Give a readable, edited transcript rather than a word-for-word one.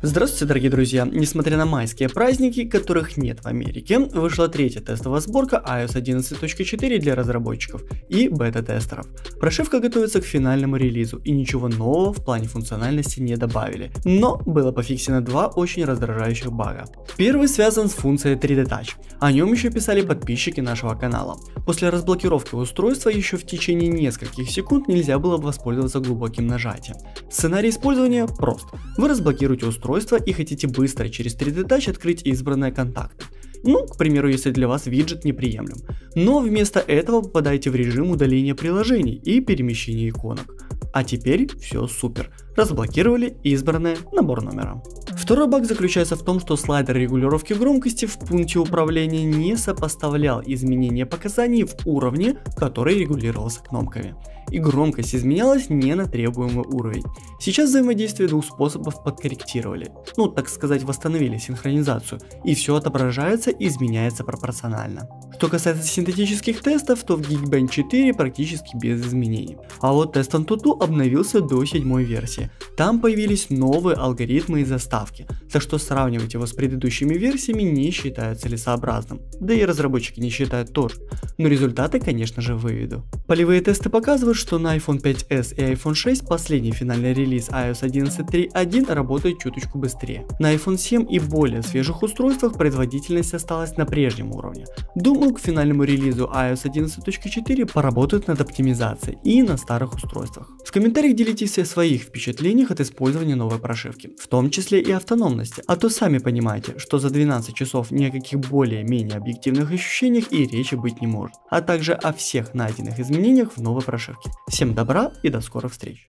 Здравствуйте, дорогие друзья! Несмотря на майские праздники, которых нет в Америке, вышла третья тестовая сборка iOS 11.4 для разработчиков и бета-тестеров. Прошивка готовится к финальному релизу, и ничего нового в плане функциональности не добавили, но было пофиксено два очень раздражающих бага. Первый связан с функцией 3D Touch, о нем еще писали подписчики нашего канала. После разблокировки устройства еще в течение нескольких секунд нельзя было воспользоваться глубоким нажатием. Сценарий использования прост. Вы разблокируете устройство и хотите быстро через 3D Touch открыть избранные контакты. Ну, к примеру, если для вас виджет неприемлем. Но вместо этого попадаете в режим удаления приложений и перемещения иконок. А теперь все супер. Разблокировали избранное, набор номера. Второй баг заключается в том, что слайдер регулировки громкости в пункте управления не сопоставлял изменения показаний в уровне, который регулировался кнопками. И громкость изменялась не на требуемый уровень. Сейчас взаимодействие двух способов подкорректировали, ну так сказать, восстановили синхронизацию, и все отображается и изменяется пропорционально. Что касается синтетических тестов, то в Geekbench 4 практически без изменений. А вот тест Antutu обновился до 7-й версии. Там появились новые алгоритмы и заставки, так что сравнивать его с предыдущими версиями не считают целесообразным, да и разработчики не считают тоже, но результаты, конечно же, выведу. Полевые тесты показывают, что на iPhone 5s и iPhone 6 последний финальный релиз iOS 11.3.1 работает чуточку быстрее. На iPhone 7 и более свежих устройствах производительность осталась на прежнем уровне. Думаю, к финальному релизу iOS 11.4 поработают над оптимизацией и на старых устройствах. В комментариях делитесь о своих впечатлениях от использования новой прошивки, в том числе и автономности, а то сами понимаете, что за 12 часов ни о каких более-менее объективных ощущениях и речи быть не может, а также о всех найденных изменениях в новой прошивке. Всем добра и до скорых встреч!